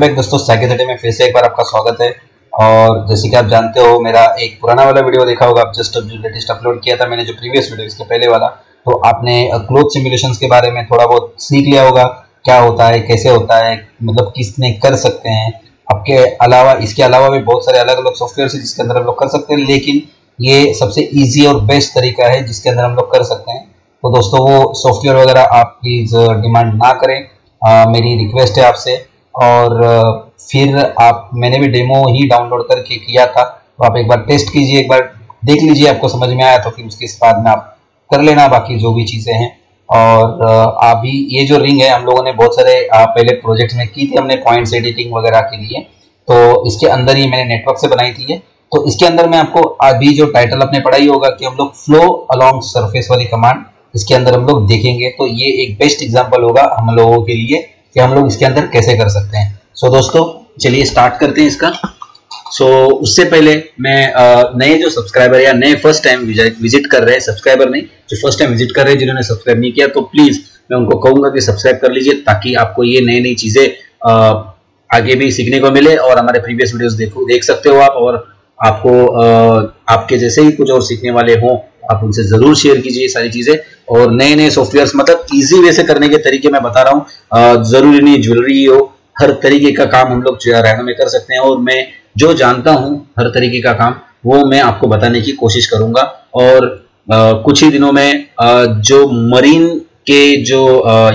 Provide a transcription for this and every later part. Back दोस्तों, सैगी3dm में फिर से एक बार आपका स्वागत है। और जैसे कि आप जानते हो, मेरा एक पुराना वाला वीडियो देखा होगा आप जस्ट अब जो लेटेस्ट अपलोड किया था मैंने, जो प्रीवियस वीडियो इसके पहले वाला, तो आपने क्लोथ सिमुलेशंस के बारे में थोड़ा बहुत सीख लिया होगा। क्या होता है, कैसे होता है, मतलब किसने कर सकते हैं। आपके अलावा इसके अलावा भी बहुत सारे अलग अलग सॉफ्टवेयर है जिसके अंदर हम लोग कर सकते हैं, लेकिन ये सबसे ईजी और बेस्ट तरीका है जिसके अंदर हम लोग कर सकते हैं। तो दोस्तों वो सॉफ्टवेयर वगैरह आप प्लीज़ डिमांड ना करें, मेरी रिक्वेस्ट है आपसे। और फिर आप मैंने भी डेमो ही डाउनलोड करके किया था, तो आप एक बार टेस्ट कीजिए, एक बार देख लीजिए, आपको समझ में आया तो फिर उसके बाद में आप कर लेना बाकी जो भी चीज़ें हैं। और अभी ये जो रिंग है हम लोगों ने बहुत सारे पहले प्रोजेक्ट्स में की थी, हमने पॉइंट्स एडिटिंग वगैरह के लिए, तो इसके अंदर ही मैंने नेटवर्क से बनाई थी ये। तो इसके अंदर मैं आपको अभी जो टाइटल आपने पढ़ा ही होगा कि हम लोग फ्लो अलॉन्ग सरफेस वाली कमांड इसके अंदर हम लोग देखेंगे। तो ये एक बेस्ट एग्जाम्पल होगा हम लोगों के लिए कि हम लोग इसके अंदर कैसे कर सकते हैं। सो दोस्तों चलिए स्टार्ट करते हैं इसका। उससे पहले मैं नए जो सब्सक्राइबर या नए फर्स्ट टाइम विजिट कर रहे हैं, सब्सक्राइबर नहीं, जो फर्स्ट टाइम विजिट कर रहे हैं, जिन्होंने सब्सक्राइब नहीं किया, तो प्लीज़ मैं उनको कहूँगा कि सब्सक्राइब कर लीजिए, ताकि आपको ये नई नई चीज़ें आगे भी सीखने को मिले। और हमारे प्रीवियस वीडियोज़ देख सकते हो आप, और आपको आपके जैसे ही कुछ और सीखने वाले हों, आप उनसे जरूर शेयर कीजिए ये सारी चीजें। और नए नए सॉफ्टवेयर्स, मतलब इजी वे से करने के तरीके मैं बता रहा हूँ, जरूरी नहीं ज्वेलरी हो, हर तरीके का काम हम लोग रैंडम में कर सकते हैं। और मैं जो जानता हूँ हर तरीके का काम, वो मैं आपको बताने की कोशिश करूंगा। और कुछ ही दिनों में जो मरीन के जो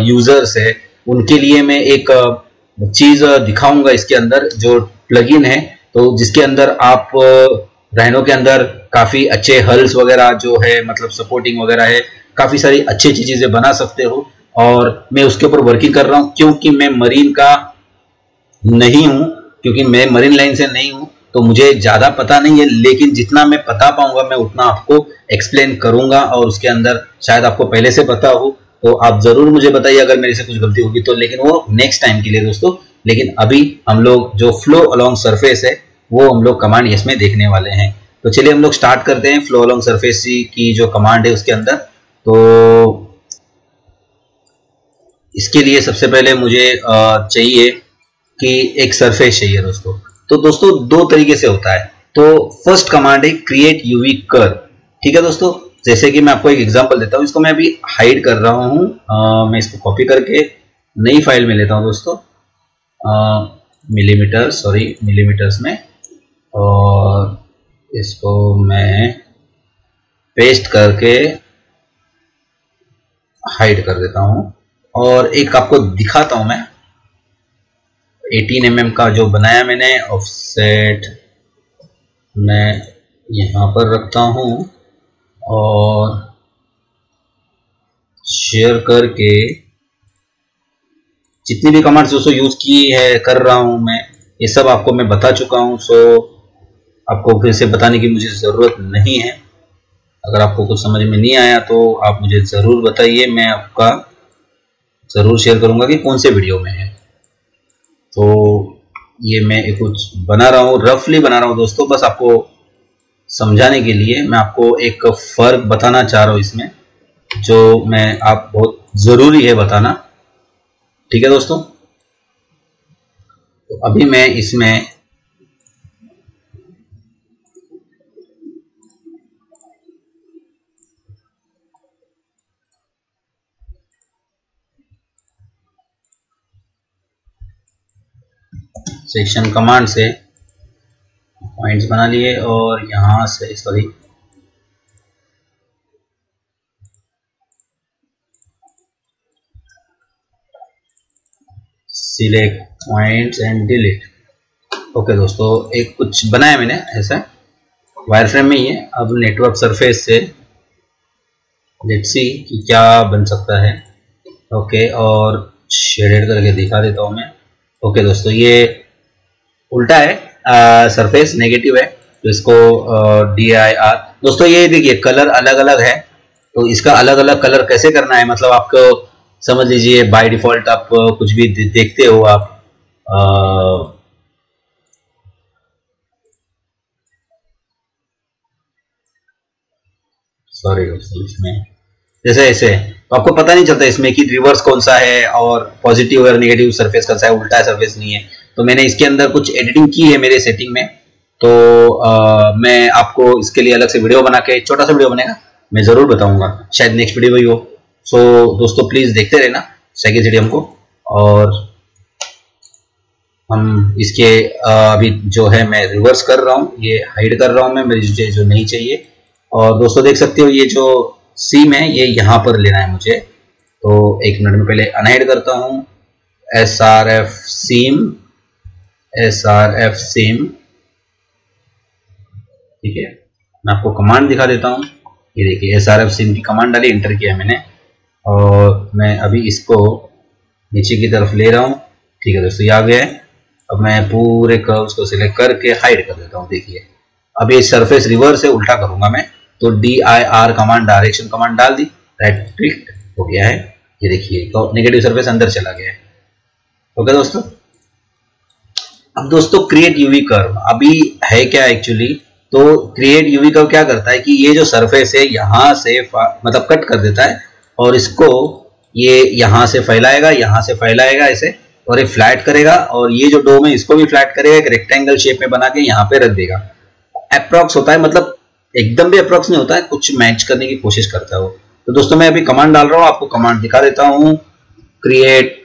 यूजर्स है उनके लिए मैं एक चीज दिखाऊंगा इसके अंदर, जो प्लगइन है, तो जिसके अंदर आप रैनो के अंदर काफी अच्छे हल्स वगैरह जो है, मतलब सपोर्टिंग वगैरह है, काफी सारी अच्छी अच्छी चीजें बना सकते हो। और मैं उसके ऊपर वर्किंग कर रहा हूँ, क्योंकि मैं मरीन का नहीं हूँ, क्योंकि मैं मरीन लाइन से नहीं हूँ, तो मुझे ज्यादा पता नहीं है। लेकिन जितना मैं पता पाऊंगा मैं उतना आपको एक्सप्लेन करूंगा, और उसके अंदर शायद आपको पहले से पता हो तो आप जरूर मुझे बताइए अगर मेरे से कुछ गलती होगी तो, लेकिन वो नेक्स्ट टाइम के लिए दोस्तों। लेकिन अभी हम लोग जो फ्लो अलॉन्ग सरफेस है वो हम लोग कमांड इसमें देखने वाले हैं। तो चलिए हम लोग स्टार्ट करते हैं फ्लो अलॉन्ग सरफेस की जो कमांड है उसके अंदर। तो इसके लिए सबसे पहले मुझे चाहिए कि एक सरफेस चाहिए दोस्तों। तो दोस्तों दो तरीके से होता है। तो फर्स्ट कमांड है क्रिएट यूवी कर्व, ठीक है दोस्तों। जैसे कि मैं आपको एक एग्जांपल देता हूँ, इसको मैं अभी हाइड कर रहा हूँ, मैं इसको कॉपी करके नई फाइल में लेता हूँ दोस्तों, मिलीमीटर्स में, और इसको मैं पेस्ट करके हाइड कर देता हूँ। और एक आपको दिखाता हूँ मैं 18 mm का जो बनाया मैंने, ऑफसेट मैं यहाँ पर रखता हूँ और शेयर करके जितनी भी कमांड्स दोस्तों यूज की है कर रहा हूँ मैं, ये सब आपको मैं बता चुका हूँ, सो आपको फिर से बताने की मुझे ज़रूरत नहीं है। अगर आपको कुछ समझ में नहीं आया तो आप मुझे ज़रूर बताइए, मैं आपका ज़रूर शेयर करूँगा कि कौन से वीडियो में है। तो ये मैं कुछ बना रहा हूँ, रफली बना रहा हूँ दोस्तों, बस आपको समझाने के लिए मैं आपको एक फ़र्क बताना चाह रहा हूँ इसमें, जो मैं आप बहुत ज़रूरी है बताना, ठीक है दोस्तों। तो अभी मैं इसमें सेक्शन कमांड से पॉइंट्स बना लिए, और यहां से select points and delete. Okay दोस्तों, एक कुछ बनाया मैंने ऐसा वायर फ्रेम में ही है। अब नेटवर्क सरफेस से लेट्स सी कि क्या बन सकता है। ओके, और शेडेड करके दिखा देता हूँ मैं। ओके दोस्तों, ये उल्टा है, सरफेस नेगेटिव है, तो इसको DIR दोस्तों, ये देखिए कलर अलग अलग है, तो इसका अलग अलग कलर कैसे करना है, मतलब आपको समझ लीजिए बाय डिफॉल्ट आप कुछ भी देखते हो आप, सॉरी दोस्तों, इसमें जैसे ऐसे तो आपको पता नहीं चलता इसमें कि रिवर्स कौन सा है और पॉजिटिव और नेगेटिव सरफेस कौन सा है, उल्टा सरफेस नहीं है। तो मैंने इसके अंदर कुछ एडिटिंग की है मेरे सेटिंग में, तो मैं आपको इसके लिए अलग से वीडियो बना के, छोटा सा वीडियो बनेगा, मैं ज़रूर बताऊंगा, शायद नेक्स्ट वीडियो ही हो। सो दोस्तों प्लीज़ देखते रहना Saggy3dm को, और हम इसके अभी जो है मैं रिवर्स कर रहा हूँ, ये हाइड कर रहा हूँ मैं, मेरी जो नहीं चाहिए। और दोस्तों देख सकते हो ये जो सीम है ये यहाँ पर लेना है मुझे, तो एक मिनट में पहले अनहाइड करता हूँ। SRF सीम, ठीक है। मैं आपको कमांड दिखा देता हूँ, ये देखिए SRF सीम की कमांड डाली, एंटर किया मैंने, और मैं अभी इसको नीचे की तरफ ले रहा हूँ। ठीक है दोस्तों, ये आ गया है। अब मैं पूरे कर्व्स को सिलेक्ट करके हाइड कर देता हूँ। देखिए अब ये सरफेस रिवर्स है, उल्टा करूंगा मैं, तो DIR कमांड, डायरेक्शन कमांड डाल दी, राइट क्लिक हो गया है, ये देखिए तो नेगेटिव सरफेस अंदर चला गया है। ओके दोस्तों, अब दोस्तों क्रिएट यूवी कर्व अभी है क्या एक्चुअली, तो क्रिएट यूवी कर्व क्या करता है कि ये जो सरफेस है यहाँ से मतलब कट कर देता है, और इसको ये यहाँ से फैलाएगा, यहाँ से फैलाएगा ऐसे, और ये फ्लैट करेगा, और ये जो डोम है इसको भी फ्लैट करेगा, एक रेक्टेंगल शेप में बना के यहाँ पे रख देगा। अप्रॉक्स होता है, मतलब एकदम भी अप्रॉक्स नहीं होता है, कुछ मैच करने की कोशिश करता है वो। तो दोस्तों मैं अभी कमांड डाल रहा हूँ, आपको कमांड दिखा देता हूँ, क्रिएट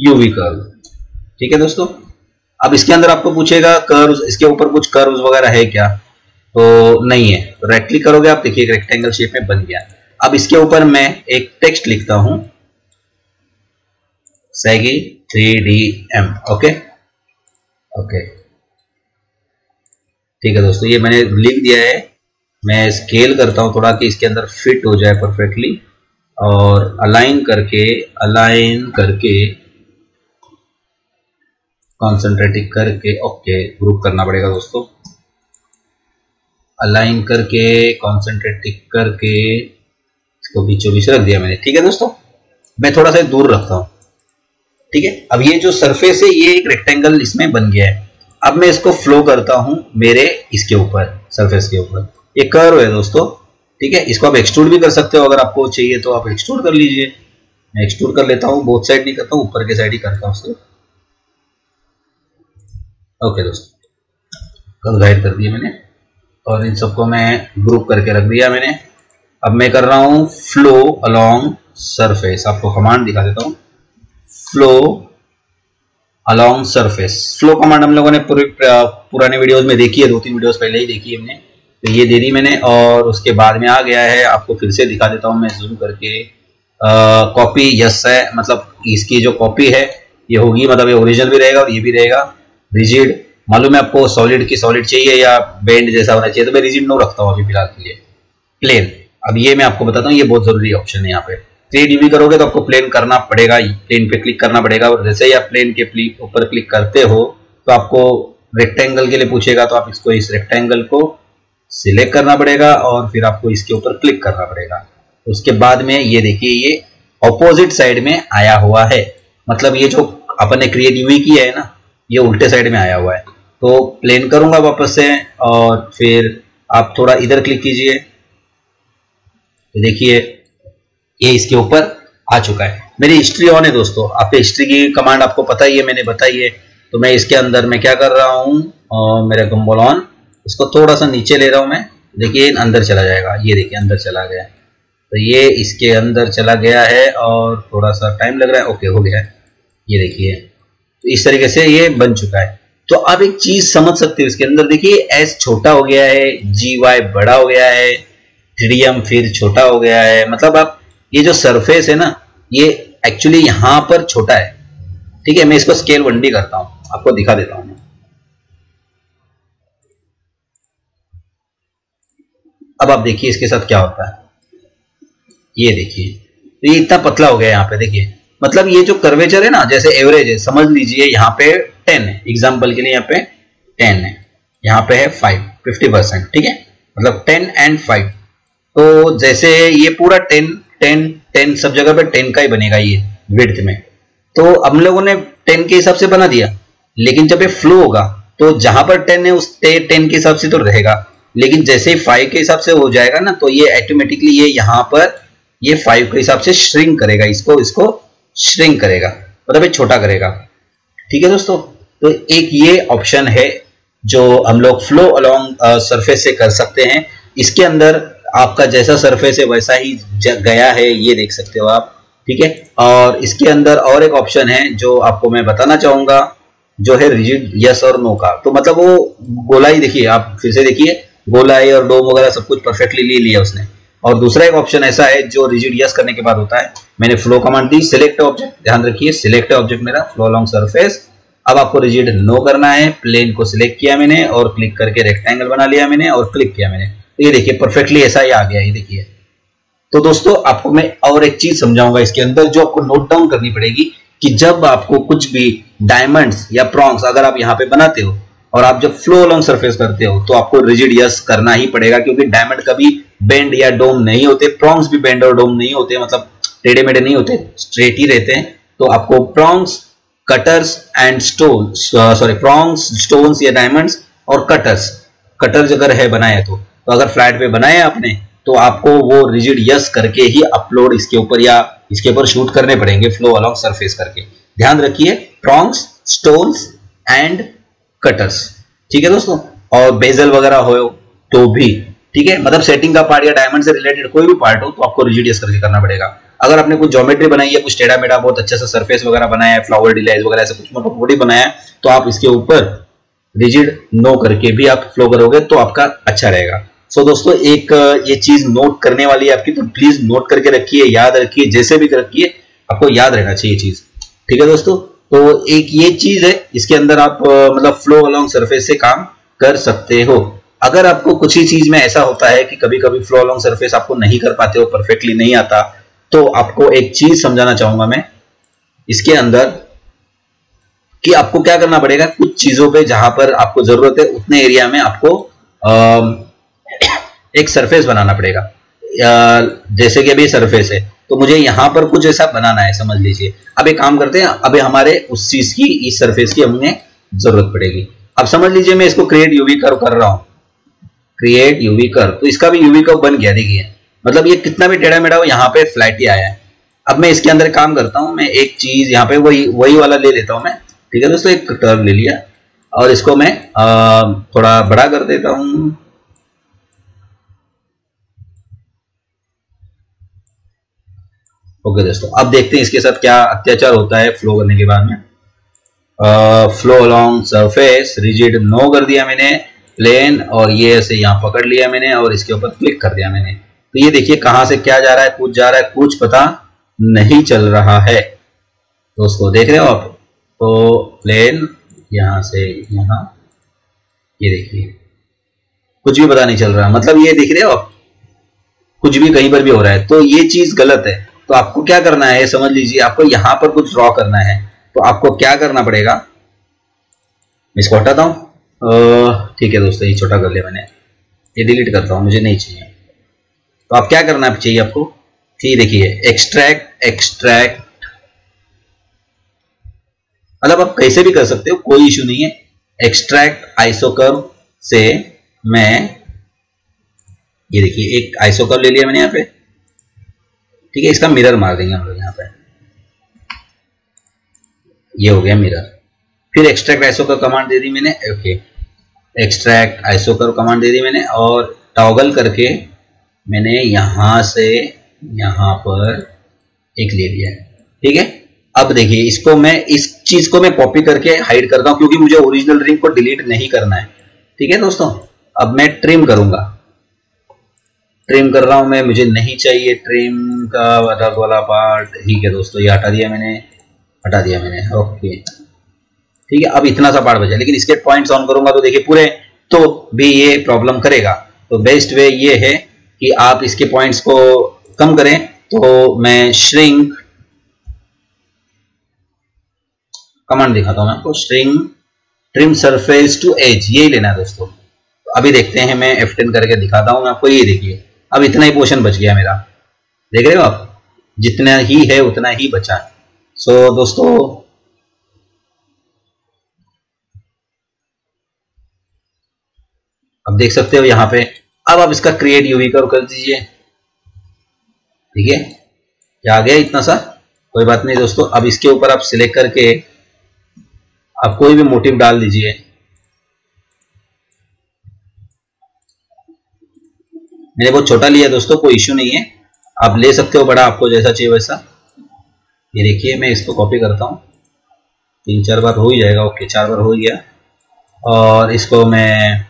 यूवी कर्व, ठीक है दोस्तों। अब इसके अंदर आपको पूछेगा कर्व्स, इसके ऊपर कुछ कर्व्स वगैरह है क्या, तो नहीं है, तो राइट क्लिक करोगे आप, देखिए रेक्टेंगल शेप में बन गया। अब इसके ऊपर मैं एक टेक्स्ट लिखता हूं, Saggy3dm, ओके, ठीक है दोस्तों, ये मैंने लिख दिया है। मैं स्केल करता हूं थोड़ा कि इसके अंदर फिट हो जाए परफेक्टली, और अलाइन करके कॉन्सेंट्रेटिक करके, ओके ग्रुप करना पड़ेगा दोस्तों, अलाइन करके कॉन्सेंट्रेटिक करके इसको बीचों बीच रख दिया मैंने। ठीक है दोस्तों, मैं थोड़ा सा दूर रखता हूँ, ठीक है। अब ये जो सरफेस है ये एक रेक्टेंगल इसमें बन गया है। अब मैं इसको फ्लो करता हूँ मेरे इसके ऊपर, सरफेस के ऊपर, ये कर्व है दोस्तों, ठीक है। इसको आप एक्सट्रूड भी कर सकते हो, अगर आपको चाहिए तो आप एक्सट्रूड कर लीजिए। मैं एक्सट्रूड कर लेता हूँ, बोथ साइड नहीं करता हूँ, ऊपर के साइड ही करता हूँ उसको। ओके दोस्तों, गाइड कर दिया मैंने, और इन सबको मैं ग्रुप करके रख दिया मैंने। अब मैं कर रहा हूँ फ्लो अलोंग सरफेस, आपको कमांड दिखा देता हूँ, flow along surface. Flow command हम लोगों ने पुराने वीडियोस में देखी है, 2-3 वीडियोस पहले ही देखी है हमने, तो ये दे दी मैंने। और उसके बाद में आ गया है, आपको फिर से दिखा देता हूँ मैं जूम करके, कॉपी यस है, मतलब इसकी जो कॉपी है ये होगी, मतलब ये ओरिजिनल भी रहेगा और ये भी रहेगा। रिजिड, मालूम है आपको सॉलिड की सॉलिड चाहिए या बेंड जैसा होना चाहिए, तो मैं रिजिड नो रखता हूँ अभी फिलहाल के लिए। प्लेन, अब ये मैं आपको बताता हूँ, ये बहुत जरूरी ऑप्शन है यहाँ पे। 3D करोगे तो आपको प्लेन करना पड़ेगा, प्लेन पे क्लिक करना पड़ेगा, और जैसे ही आप प्लेन के ऊपर क्लिक करते हो तो आपको रेक्टेंगल के लिए पूछेगा, तो आप इसको, इस रेक्टेंगल को सिलेक्ट करना पड़ेगा और फिर आपको इसके ऊपर क्लिक करना पड़ेगा। उसके बाद में ये देखिए ये ऑपोजिट साइड में आया हुआ है, मतलब ये जो अपन ने क्रिएट यूवी किया है ना ये उल्टे साइड में आया हुआ है। तो प्लेन करूंगा वापस से, और फिर आप थोड़ा इधर क्लिक कीजिए, तो देखिए ये इसके ऊपर आ चुका है। मेरी हिस्ट्री ऑन है दोस्तों, आपके हिस्ट्री की कमांड आपको पता ही है, मैंने बताई है। तो मैं इसके अंदर मैं क्या कर रहा हूँ, मेरा गम्बल ऑन, इसको थोड़ा सा नीचे ले रहा हूँ मैं, देखिए अंदर चला जाएगा, ये देखिए अंदर चला गया, तो ये इसके अंदर चला गया है, और थोड़ा सा टाइम लग रहा है, ओके हो गया है, ये देखिए। तो इस तरीके से ये बन चुका है। तो आप एक चीज समझ सकते हो इसके अंदर, देखिए S छोटा हो गया है, GY बड़ा हो गया है, 3DM फिर छोटा हो गया है, मतलब आप ये जो सरफेस है ना ये एक्चुअली यहाँ पर छोटा है, ठीक है। मैं इसको स्केल 1D करता हूँ, आपको दिखा देता हूँ। अब आप देखिए इसके साथ क्या होता है, ये देखिए तो ये इतना पतला हो गया है यहाँ पे, देखिए मतलब ये जो कर्वेचर है ना, जैसे एवरेज है समझ लीजिए, यहाँ पे 10 है, एग्जाम्पल के लिए यहाँ पे 10 है, यहाँ पे है 5, 50%, ठीक है, मतलब 10 और 5। तो जैसे ये पूरा 10, 10, 10 सब जगह पे 10 का ही बनेगा ये विड्थ में। तो हम लोगों ने 10 के हिसाब से बना दिया, लेकिन जब ये फ्लो होगा तो जहां पर 10 है उस 10 के हिसाब से तो रहेगा, लेकिन जैसे ही 5 के हिसाब से हो जाएगा ना, तो ये ऑटोमेटिकली ये यहाँ पर ये 5 के हिसाब से श्रिंक करेगा, इसको श्रिंक करेगा। मतलब ये छोटा करेगा। ठीक है दोस्तों, तो एक ये ऑप्शन है जो हम लोग फ्लो अलोंग सरफेस से कर सकते हैं। इसके अंदर आपका जैसा सरफेस है वैसा ही गया है, ये देख सकते हो आप। ठीक है, और इसके अंदर और एक ऑप्शन है जो आपको मैं बताना चाहूंगा, जो है रिजिड यस और नो का। तो मतलब वो गोलाई, देखिए आप फिर से देखिए, गोलाई और डोम वगैरह सब कुछ परफेक्टली ले लिया उसने। और दूसरा एक ऑप्शन ऐसा है जो रिजिड यस करने के बाद होता है। मैंने फ्लो कमांड दी, सिलेक्ट ऑब्जेक्ट, ध्यान रखिए सिलेक्ट ऑब्जेक्ट मेरा फ्लो अलोंग सरफेस। अब आपको रिजिड नो करना है, प्लेन को सिलेक्ट किया मैंने और क्लिक करके रेक्टेंगल बना लिया मैंने और क्लिक किया मैंने, तो ये देखिए परफेक्टली ऐसा ही आ गया, ये देखिए। तो दोस्तों आपको मैं और एक चीज समझाऊंगा इसके अंदर जो आपको नोट डाउन करनी पड़ेगी, कि जब आपको कुछ भी डायमंड्स या प्रॉन्ग्स अगर आप यहाँ पे बनाते हो और आप जब फ्लो अलोंग सरफेस करते हो तो आपको रिजिड यस करना ही पड़ेगा, क्योंकि डायमंड कभी बेंड या डोम नहीं होते, प्रॉन्ग्स भी बेंड और डोम नहीं होते, मतलब टेढ़े मेढ़े नहीं होते, स्ट्रेट ही रहते हैं। तो आपको prongs, cutters and stone, sorry prongs, stones या डायमंड्स और कटर्स, कटर्स अगर है बनाया तो अगर फ्लैट पे बनाया आपने तो आपको वो रिजिड यस करके ही अपलोड इसके ऊपर या इसके ऊपर शूट करने पड़ेंगे फ्लो अलोंग सरफेस करके। ध्यान रखिए प्रॉन्ग्स, स्टोन्स एंड कटर्स। ठीक है दोस्तों, और बेजल वगैरह हो तो भी ठीक है, मतलब सेटिंग का पार्ट या डायमंड से रिलेटेड कोई भी पार्ट हो तो आपको रिजिड यस करके करना पड़ेगा। अगर आपने कुछ ज्योमेट्री बनाई है, कुछ टेढ़ा मेढ़ा बहुत अच्छा सा सरफेस वगैरह बनाया है, फ्लावर डिजाइन वगैरह ऐसा कुछ मोटा बॉडी बनाया है, तो आप इसके ऊपर रिजिड नो करके भी आप फ्लो करोगे तो आपका अच्छा रहेगा। सो दोस्तों एक ये चीज नोट करने वाली है आपकी, तो प्लीज नोट करके रखिए, याद रखिए, जैसे भी रखिए आपको याद रहना चाहिए चीज। ठीक है दोस्तों, तो एक ये चीज है, इसके अंदर आप मतलब फ्लो अलोंग सरफेस से काम कर सकते हो। अगर आपको कुछ ही चीज में ऐसा होता है कि कभी कभी फ्लो अलोंग सरफेस आपको नहीं कर पाते हो, परफेक्टली नहीं आता, तो आपको एक चीज समझाना चाहूंगा मैं इसके अंदर, कि आपको क्या करना पड़ेगा, कुछ चीजों पे जहां पर आपको जरूरत है उतने एरिया में आपको एक सरफेस बनाना पड़ेगा। जैसे कि अभी सरफेस है तो मुझे यहाँ पर कुछ ऐसा बनाना है, समझ लीजिए। अब एक काम करते हैं, अभी हमारे उस चीज की, इस सरफेस की हमने जरूरत पड़ेगी। अब समझ लीजिए मैं इसको क्रिएट यूवी कर्व कर रहा हूँ, क्रिएट यूवी कर्व, तो इसका भी यूवी कर्व बन गया, देखिए। मतलब ये कितना भी टेढ़ा मेढ़ा हो यहाँ पे फ्लैट ही आया है। अब मैं इसके अंदर काम करता हूँ, मैं एक चीज यहाँ पे वही वाला ले लेता हूँ मैं। ठीक है दोस्तों, एक कर्व ले लिया और इसको मैं थोड़ा बड़ा कर देता हूँ। ओके दोस्तों, अब देखते हैं इसके साथ क्या अत्याचार होता है फ्लो करने के बाद में। Flow along surface, rigid no कर दिया मैंने, प्लेन और ये ऐसे यहाँ पकड़ लिया मैंने और इसके ऊपर क्लिक कर दिया मैंने। तो ये देखिए कहाँ से क्या जा रहा है, कुछ जा रहा है, कुछ पता नहीं चल रहा है दोस्तों, देख रहे हो आप। तो प्लेन यहाँ से यहाँ, ये देखिए कुछ भी पता नहीं चल रहा, मतलब ये देख रहे हो आप, कुछ भी कहीं पर भी हो रहा है, तो ये चीज गलत है। तो आपको क्या करना है, समझ लीजिए आपको यहां पर कुछ ड्रॉ करना है, तो आपको क्या करना पड़ेगा, मैं इसको हटाता हूं। ठीक है दोस्तों, ये छोटा कर लिया मैंने, ये डिलीट करता हूं, मुझे नहीं चाहिए। तो आप क्या करना चाहिए आपको, ये देखिए एक्सट्रैक्ट, एक्सट्रैक्ट मतलब आप कैसे भी कर सकते हो, कोई इश्यू नहीं है। एक्सट्रैक्ट आइसो कर्व से मैं, ये देखिए एक आइसो कर्व ले लिया मैंने यहाँ पे। ठीक है, इसका मिरर मार देंगे हम लोग यहाँ पे, ये हो गया मिरर। फिर एक्सट्रैक्ट आइसो कर्व कमांड दे दी मैंने, okay extract iso curve command दे दी मैंने, और टॉगल करके मैंने यहां से यहां पर एक ले लिया है। ठीक है, अब देखिए इसको मैं, इस चीज को मैं कॉपी करके हाइड करता हूँ, क्योंकि मुझे ओरिजिनल रिंग को डिलीट नहीं करना है। ठीक है दोस्तों, अब मैं ट्रिम करूंगा, ट्रिम कर रहा हूं मैं, मुझे नहीं चाहिए ट्रिम का वाला पार्ट। ठीक है दोस्तों, ये हटा दिया मैंने, हटा दिया मैंने, ओके। ठीक है, अब इतना सा पार्ट बचा, लेकिन इसके पॉइंट्स ऑन करूंगा तो देखिए पूरे, तो भी ये प्रॉब्लम करेगा। तो बेस्ट वे ये है कि आप इसके पॉइंट्स को कम करें। तो मैं श्रिंक कमांड दिखाता हूं मैं आपको, shrink trim surface to edge, यही लेना है दोस्तों। तो अभी देखते हैं, मैं F10 करके दिखाता हूं मैं आपको, ये देखिए अब इतना ही पोर्शन बच गया मेरा, देख रहे हो आप, जितना ही है उतना ही बचा है। सो दोस्तों अब देख सकते हो यहाँ पे। अब आप इसका क्रिएट यूवी कर्व कर दीजिए, ठीक है, क्या आ गया इतना सा। कोई बात नहीं दोस्तों। अब इसके ऊपर आप सिलेक्ट करके आप कोई भी मोटिव डाल दीजिए। मैंने बहुत छोटा लिया दोस्तों, कोई इश्यू नहीं है, आप ले सकते हो बड़ा, आपको जैसा चाहिए वैसा। ये देखिए मैं इसको कॉपी करता हूँ, 3-4 बार हो ही जाएगा। ओके 4 बार हो गया। और इसको मैं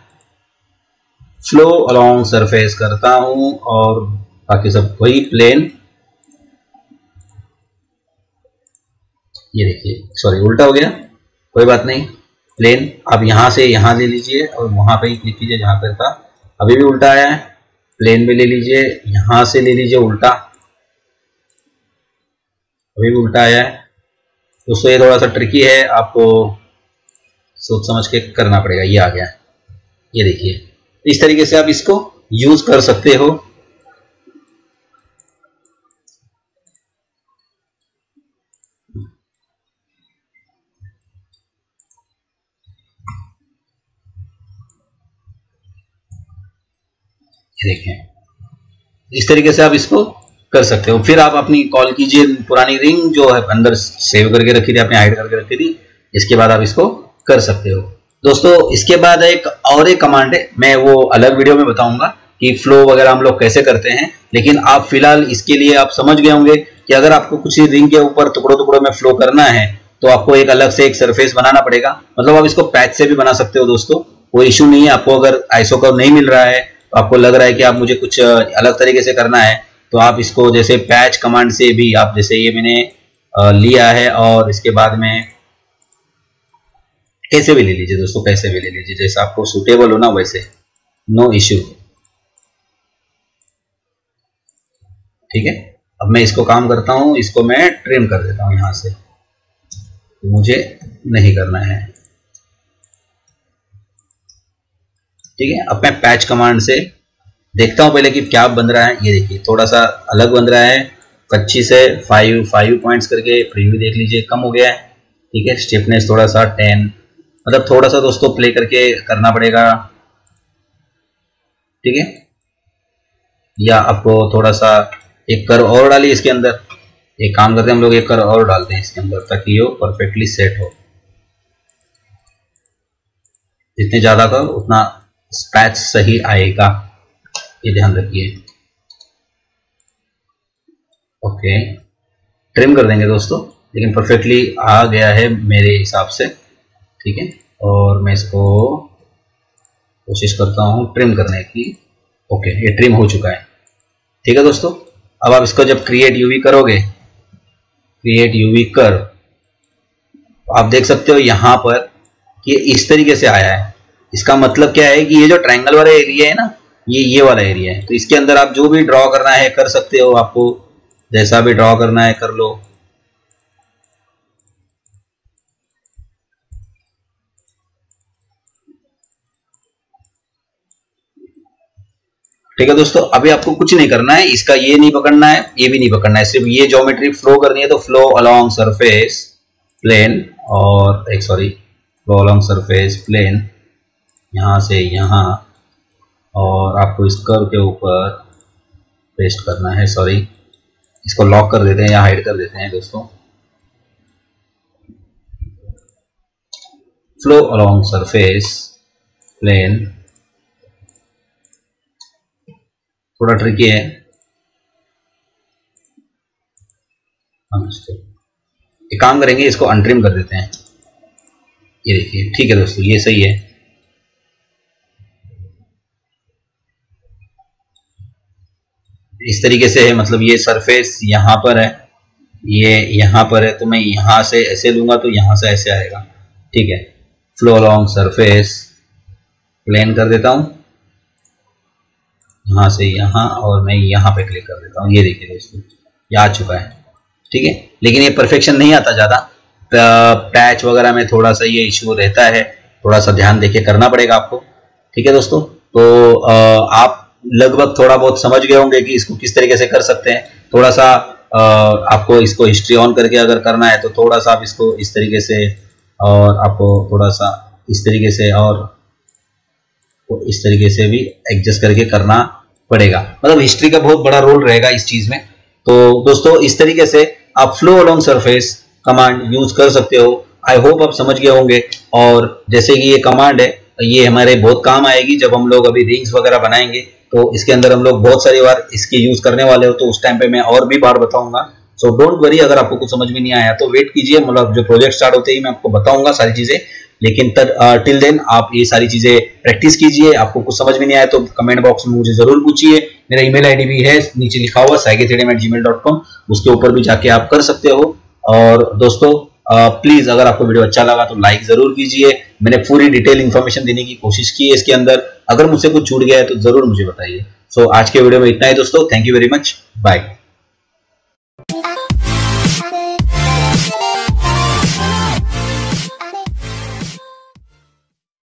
फ्लो अलोंग सरफेस करता हूँ और बाकी सब वही प्लेन। ये देखिए सॉरी उल्टा हो गया, कोई बात नहीं। प्लेन आप यहाँ से यहाँ ले लीजिए और वहाँ पे ही क्लिक कीजिए जहाँ पर था। अभी भी उल्टा आया है, प्लेन भी ले लीजिए, यहाँ से ले लीजिए उल्टा, अभी भी उल्टा आया है दोस्तों। ये थोड़ा सा ट्रिकी है, आपको सोच समझ के करना पड़ेगा। ये आ गया, ये देखिए इस तरीके से आप इसको यूज कर सकते हो। देखें इस तरीके से आप इसको कर सकते हो। फिर आप अपनी कॉल कीजिए पुरानी रिंग जो है अंदर सेव करके रखी थी आपने, हाइड करके रखी थी, इसके बाद आप इसको कर सकते हो दोस्तों। इसके बाद एक और एक कमांड है, मैं वो अलग वीडियो में बताऊंगा कि फ्लो वगैरह हम लोग कैसे करते हैं। लेकिन आप फिलहाल इसके लिए आप समझ गए होंगे कि अगर आपको कुछ रिंग के ऊपर टुकड़ों टुकड़ों में फ्लो करना है तो आपको एक अलग से एक सरफेस बनाना पड़ेगा। मतलब आप इसको पैच से भी बना सकते हो दोस्तों, कोई इश्यू नहीं है। आपको अगर आइसो कर्व नहीं मिल रहा है, तो आपको लग रहा है कि आप मुझे कुछ अलग तरीके से करना है, तो आप इसको जैसे पैच कमांड से भी आप, जैसे ये मैंने लिया है और इसके बाद में कैसे भी ले लीजिए दोस्तों, कैसे भी ले लीजिए, जैसा आपको सूटेबल हो ना वैसे, नो इश्यू। ठीक है, अब मैं इसको काम करता हूं, इसको मैं ट्रिम कर देता हूं यहां से, मुझे नहीं करना है। ठीक है, अब मैं पैच कमांड से देखता हूं पहले कि क्या बन रहा है। ये देखिए थोड़ा सा अलग बन रहा है, 25 है 5 पॉइंट्स करके, प्रीव्यू देख लीजिए कम हो गया है। ठीक है, स्टिफनेस थोड़ा सा 10, मतलब थोड़ा सा दोस्तों प्ले करके करना पड़ेगा। ठीक है, या आपको थोड़ा सा एक कर्व और डालिए इसके अंदर। एक काम करते हैं हम लोग, एक कर्व और डालते हैं इसके अंदर ताकि वो परफेक्टली सेट हो। जितने ज्यादा कर्व उतना पैच सही आएगा, ये ध्यान रखिए। ओके ट्रिम कर देंगे दोस्तों, लेकिन परफेक्टली आ गया है मेरे हिसाब से। ठीक है, और मैं इसको कोशिश करता हूं ट्रिम करने की। ओके ये ट्रिम हो चुका है। ठीक है दोस्तों, अब आप इसको जब क्रिएट यूवी करोगे, क्रिएट यूवी कर, आप देख सकते हो यहां पर कि इस तरीके से आया है। इसका मतलब क्या है कि ये जो ट्रायंगल वाला एरिया है ना, ये वाला एरिया है। तो इसके अंदर आप जो भी ड्रॉ करना है कर सकते हो, आपको जैसा भी ड्रॉ करना है कर लो। ठीक है दोस्तों, अभी आपको कुछ नहीं करना है, इसका ये नहीं पकड़ना है, ये भी नहीं पकड़ना है, सिर्फ ये ज्योमेट्री फ्लो करनी है। तो फ्लो अलोंग सरफेस प्लेन और एक sorry flow along surface plane यहाँ से यहाँ, और आपको इस कर्व के ऊपर पेस्ट करना है। सॉरी इसको लॉक कर देते हैं या हाइड कर देते हैं दोस्तों। फ्लो अलोंग सरफेस प्लेन थोड़ा ट्रिकी है, एक काम करेंगे इसको अनट्रिम कर देते हैं। ये देखिए ठीक है दोस्तों, ये सही है। इस तरीके से है, मतलब ये सरफेस यहाँ पर है, ये यहाँ पर है, तो मैं यहाँ से ऐसे लूंगा तो यहाँ से ऐसे आएगा। ठीक है, फ्लो अलोंग सरफेस प्लेन कर देता हूँ यहाँ से यहाँ, और मैं यहाँ पे क्लिक कर देता हूँ। ये देखिए दोस्तों ये आ चुका है। ठीक है, लेकिन ये परफेक्शन नहीं आता ज़्यादा, पैच वगैरह में थोड़ा सा ये इशू रहता है, थोड़ा सा ध्यान देके करना पड़ेगा आपको। ठीक है दोस्तों, तो आप लगभग थोड़ा बहुत समझ गए होंगे कि इसको किस तरीके से कर सकते हैं। थोड़ा सा आपको इसको हिस्ट्री ऑन करके अगर करना है तो थोड़ा सा आप इसको इस तरीके से, और आपको थोड़ा सा इस तरीके से, और तो इस तरीके से भी एडजस्ट करके करना पड़ेगा। मतलब हिस्ट्री का बहुत बड़ा रोल रहेगा इस चीज़ में। तो दोस्तों इस तरीके से आप flow along surface command use कर सकते हो। आई होप आप समझ गए होंगे। और जैसे कि ये कमांड है, ये हमारे बहुत काम आएगी जब हम लोग अभी रिंग्स वगैरह बनाएंगे, तो इसके अंदर हम लोग बहुत सारी बार इसकी यूज करने वाले हो, तो उस टाइम पे मैं और भी बार बताऊंगा। सो डोंट वरी, अगर आपको कुछ समझ में नहीं आया तो वेट कीजिए, मतलब जो प्रोजेक्ट स्टार्ट होते ही मैं आपको बताऊंगा सारी चीजें। लेकिन टिल देन आप ये सारी चीजें प्रैक्टिस कीजिए। आपको कुछ समझ में नहीं आया तो कमेंट बॉक्स में मुझे जरूर पूछिए। मेरा ईमेल आईडी भी है नीचे लिखा हुआ saggy3dm@gmail.com, उसके ऊपर भी जाके आप कर सकते हो। और दोस्तों प्लीज अगर आपको वीडियो अच्छा लगा तो लाइक जरूर कीजिए। मैंने पूरी डिटेल इन्फॉर्मेशन देने की कोशिश की है इसके अंदर, अगर मुझसे कुछ छूट गया है तो जरूर मुझे बताइए। सो आज के वीडियो में इतना ही दोस्तों, thank you very much, bye.